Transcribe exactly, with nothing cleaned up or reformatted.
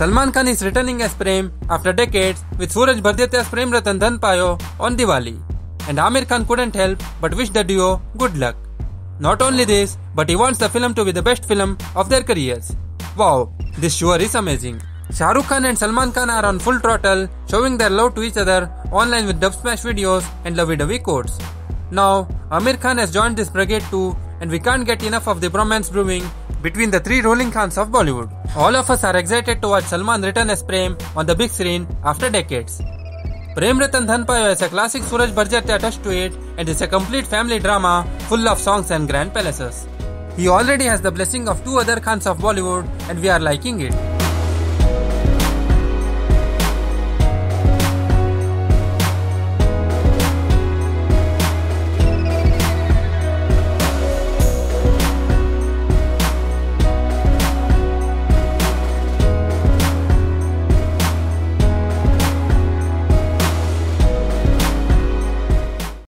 Salman Khan is returning as Prem after decades with Sooraj Barjatya as Prem Ratan Dhan Payo on Diwali, and Aamir Khan couldn't help but wish the duo good luck. Not only this, but he wants the film to be the best film of their careers. Wow, this sure is amazing. Shahrukh Khan and Salman Khan are on full throttle, showing their love to each other online with dub smash videos and lovey-dovey quotes. Now, Aamir Khan has joined this brigade too, and we can't get enough of the bromance brewing between the three ruling Khans of Bollywood. All of us are excited to watch Salman return as Prem on the big screen after decades. Prem Ratan Dhan Payo has a classic Sooraj Barjatya touch to it, and is a complete family drama full of songs and grand palaces. He already has the blessing of two other Khans of Bollywood, and we are liking it.